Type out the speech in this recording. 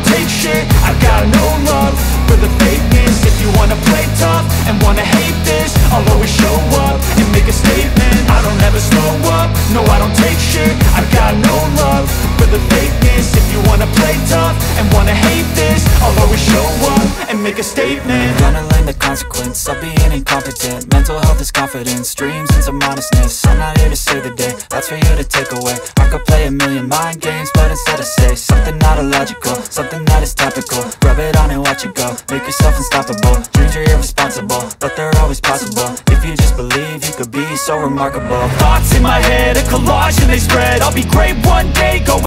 take shit. I got no love for the fakeness. If you wanna play tough and wanna hate this, I'll always show up and make a statement. I don't ever slow up, no I don't take shit. I got no love for the fakeness. If you wanna play tough and wanna hate this, I'll always show up and make a statement. The consequence of being incompetent. Mental health is confidence, dreams and some modestness. I'm not here to save the day, that's for you to take away. I could play a million mind games, but instead I say something not illogical, something that is topical. Rub it on and watch it go, make yourself unstoppable. Dreams are irresponsible, but they're always possible. If you just believe, you could be so remarkable. Thoughts in my head, a collage and they spread. I'll be great one day,